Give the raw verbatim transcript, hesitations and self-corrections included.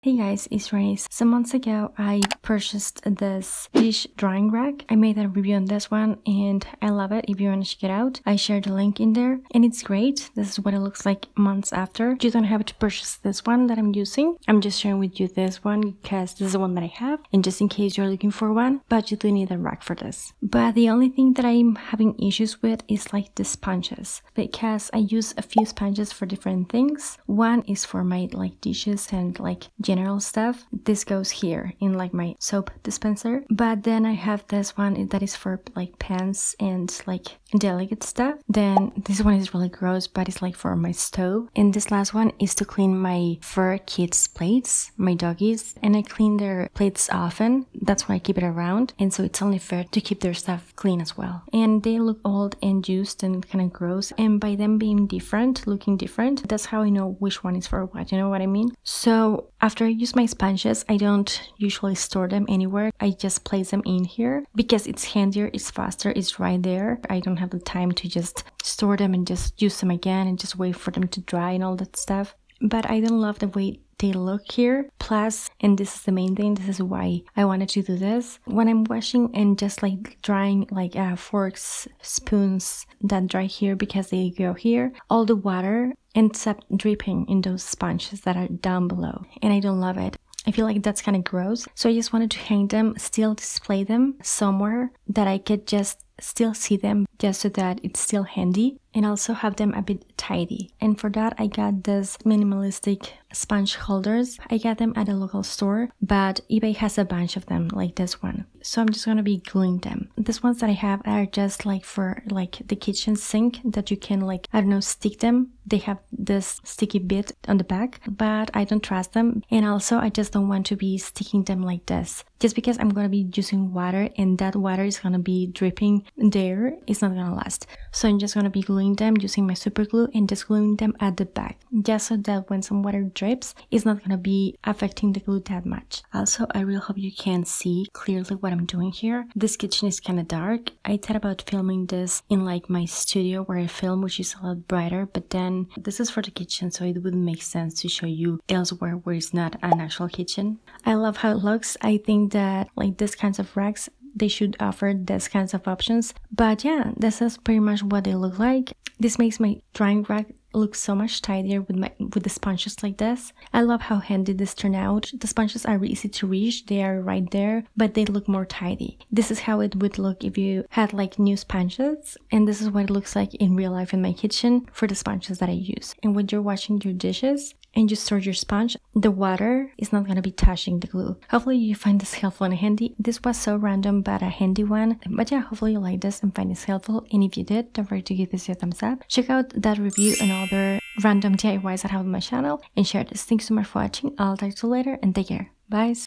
Hey guys, it's Renee. Some months ago I purchased this dish drying rack. I made a review on this one and I love it. If you want to check it out, I shared the link in there and it's great. This is what it looks like months after. You don't have to purchase this one that I'm using. I'm just sharing with you this one because this is the one that I have, and just in case you're looking for one, but you do need a rack for this. But the only thing that I'm having issues with is like the sponges, because I use a few sponges for different things. One is for my like dishes and like general stuff. This goes here in like my soap dispenser, but then I have this one that is for like pans and like delicate stuff. Then this one is really gross, but it's like for my stove. And this last one is to clean my fur kids plates, my doggies, and I clean their plates often. That's why I keep it around, and so it's only fair to keep their stuff clean as well. And they look old and used and kind of gross, and by them being different, looking different, that's how I know which one is for what, you know what I mean? So after After I use my sponges, I don't usually store them anywhere. I just place them in here because it's handier, it's faster, it's right there. I don't have the time to just store them and just use them again and just wait for them to dry and all that stuff. But I don't love the way they look here. Plus, and this is the main thing, this is why I wanted to do this, when I'm washing and just like drying like uh, forks, spoons that dry here because they go here, all the water ends up dripping in those sponges that are down below, and I don't love it. I feel like that's kind of gross, so I just wanted to hang them, still display them somewhere that I could just still see them, just so that it's still handy, and also have them a bit tidy. And for that I got this minimalistic sponge holders. I got them at a local store, but eBay has a bunch of them like this one, so I'm just gonna be gluing them. These ones that I have are just like for like the kitchen sink, that you can like, I don't know, stick them. They have this sticky bit on the back, but I don't trust them, and also I just don't want to be sticking them like this, just because I'm gonna be using water and that water is gonna be dripping there. It's not gonna last, so I'm just gonna be gluing them using my super glue and just gluing them at the back, just so that when some water drips, it's not gonna be affecting the glue that much. Also, I really hope you can see clearly what I'm doing here. This kitchen is kind of dark. I thought about filming this in like my studio where I film, which is a lot brighter, but then this is for the kitchen, so it wouldn't make sense to show you elsewhere where it's not an actual kitchen. I love how it looks. I think that like these kinds of racks, they should offer these kinds of options. But yeah, this is pretty much what they look like. This makes my drying rack look so much tidier with my with the sponges like this. I love how handy this turned out. The sponges are easy to reach, they are right there, but they look more tidy. This is how it would look if you had like new sponges, and this is what it looks like in real life in my kitchen for the sponges that I use. And when you're washing your dishes and you store your sponge, the water is not going to be touching the glue. Hopefully you find this helpful and handy. This was so random but a handy one. But yeah, hopefully you like this and find this helpful, and if you did, don't forget to give this a thumbs up. Check out that review and other random D I Ys that I have on my channel, and share this. Thanks so much for watching. I'll talk to you later and take care. Bye.